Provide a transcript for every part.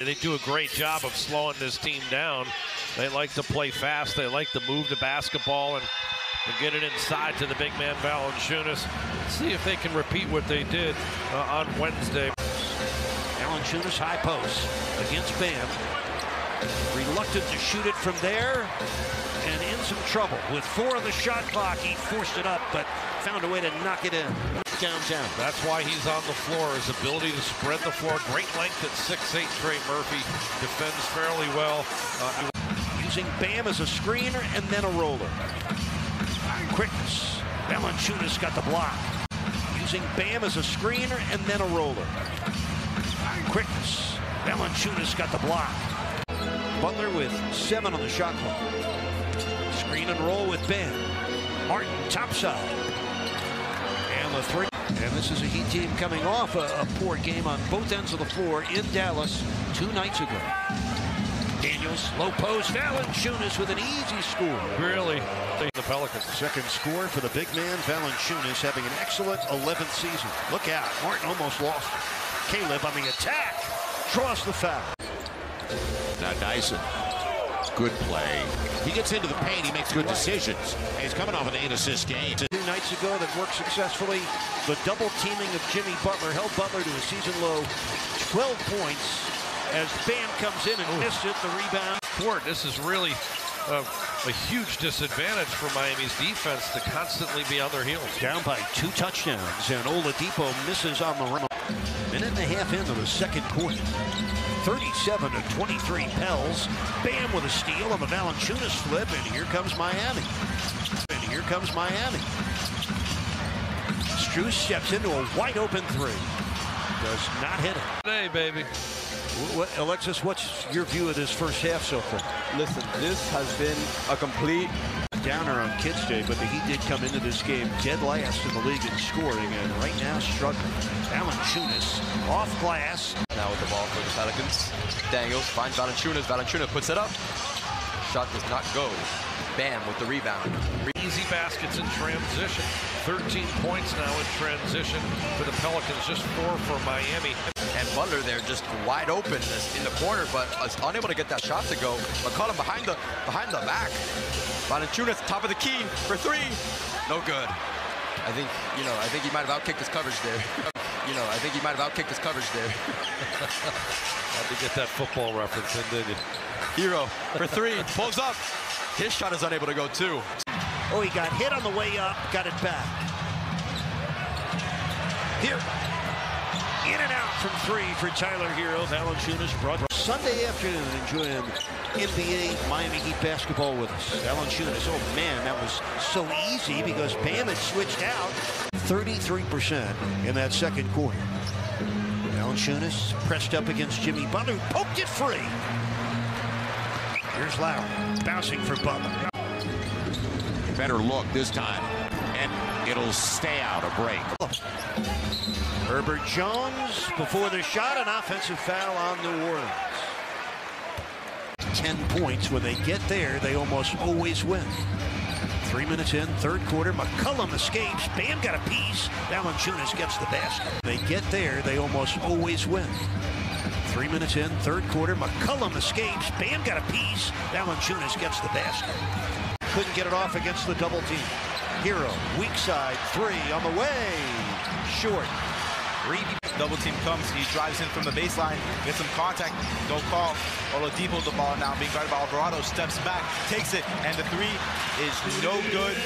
They do a great job of slowing this team down. They like to play fast. They like to move the basketball and get it inside to the big man Valanciunas. See if they can repeat what they did on Wednesday. Valanciunas high post against Bam. Reluctant to shoot it from there and in some trouble. With 4 on the shot clock, he forced it up but found a way to knock it in. Downtown. That's why he's on the floor, his ability to spread the floor. Great length at 6'8". Trey Murphy defends fairly well. Using Bam as a screener and then a roller. Quickness. Valanciunas got the block. Using Bam as a screener and then a roller. Quickness. Valanciunas got the block. Butler with 7 on the shot clock. Screen and roll with Bam. Martin topside. The three. And this is a Heat team coming off a poor game on both ends of the floor in Dallas 2 nights ago. Daniels, low post, Valanciunas with an easy score. Really, the Pelicans. Second score for the big man, Valanciunas, having an excellent 11th season. Look out, Martin almost lost. Caleb on the attack, draws the foul. Now Dyson, good play. He gets into the paint, he makes good decisions. He's coming off an 8-assist game. 2 nights ago that worked successfully. The double teaming of Jimmy Butler held Butler to a season low 12 points as Bam comes in and missed it. The rebound. This is really a huge disadvantage for Miami's defense to constantly be on their heels. Down by 2 touchdowns and Oladipo misses on the run. Minute and a half into the second quarter. 37-23 Pels. Bam with a steal on the Valanciunas flip and here comes Miami. Strus steps into a wide open 3. Does not hit it. Hey, baby. Alexis, what's your view of this first half so far? Listen, this has been a complete downer on Kids Day, but the Heat did come into this game dead last in the league in scoring, and right now struggling. Valanciunas off glass. Now with the ball for the Pelicans. Daniels finds Valanciunas. Valanciunas puts it up. Shot does not go. Bam with the rebound. Easy baskets in transition. 13 points now in transition for the Pelicans, just 4 for Miami. And Butler there just wide open in the corner, but unable to get that shot to go. McCollum behind the back. Valanciunas top of the key for 3. No good. I think he might have outkicked his coverage there. Had to get that football reference in, didn't you? Herro for 3, pulls up. His shot is unable to go, too. Oh, he got hit on the way up, got it back. Here, in and out from 3 for Tyler Herro. Valanciunas brought Sunday afternoon, enjoying NBA Miami Heat basketball with us. Valanciunas, oh man, that was so easy because Bam had switched out. 33% in that second quarter. Valanciunas pressed up against Jimmy Butler, poked it free. Here's Lowry, bouncing for Butler. Better look this time, and it'll stay out a break. Herbert Jones before the shot, an offensive foul on New Orleans. 10 points. When they get there, they almost always win. 3 minutes in, third quarter, McCollum escapes. Bam got a piece. Valanciunas gets the basket. They get there, they almost always win. 3 minutes in, third quarter, McCollum escapes. Bam got a piece. Valanciunas gets the basket. Couldn't get it off against the double team. Herro, weak side, 3 on the way. Short. Double team comes, he drives in from the baseline, gets some contact, no call. Oladipo the ball now, being guarded by Alvarado, steps back, takes it, and the 3 is no good.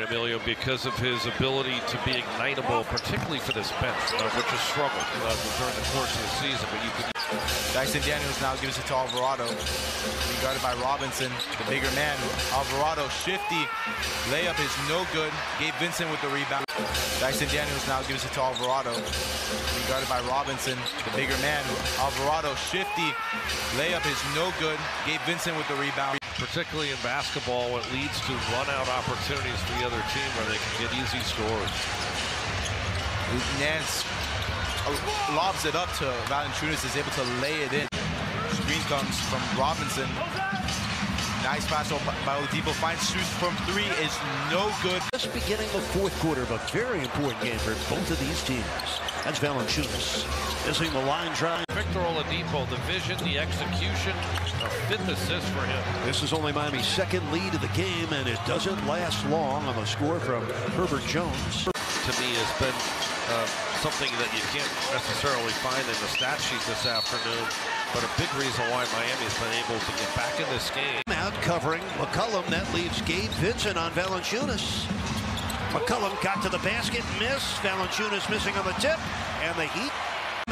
Emilio, because of his ability to be ignitable, particularly for this bench, which has struggled during the course of the season, but you could. Dyson Daniels now gives it to Alvarado, being guarded by Robinson, the bigger man. Alvarado, shifty, layup is no good. Gabe Vincent with the rebound. Dyson Daniels now gives it to Alvarado, being guarded by Robinson, the bigger man. Alvarado, shifty, layup is no good. Gabe Vincent with the rebound. Particularly in basketball, it leads to run-out opportunities for the other team where they can get easy scores. Nance lobs it up to Valanciunas, is able to lay it in. Screen comes from Robinson. Nice pass by Odibo, finds Suth from 3, is no good. Just beginning the fourth quarter of a very important game for both of these teams. That's Valanciunas. Missing the line drive. Victor Oladipo, the vision, the execution, a fifth assist for him. This is only Miami's second lead of the game, and it doesn't last long on the score from Herbert Jones. To me, has been something that you can't necessarily find in the stat sheet this afternoon, but a big reason why Miami has been able to get back in this game. Out covering McCollum, that leaves Gabe Vincent on Valanciunas. McCollum got to the basket, missed. Valanciunas missing on the tip, and the Heat.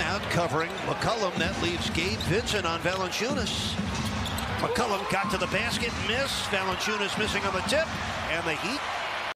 Out covering McCollum, that leaves Gabe Vincent on Valanciunas. McCollum got to the basket, missed. Valanciunas missing on the tip, and the Heat.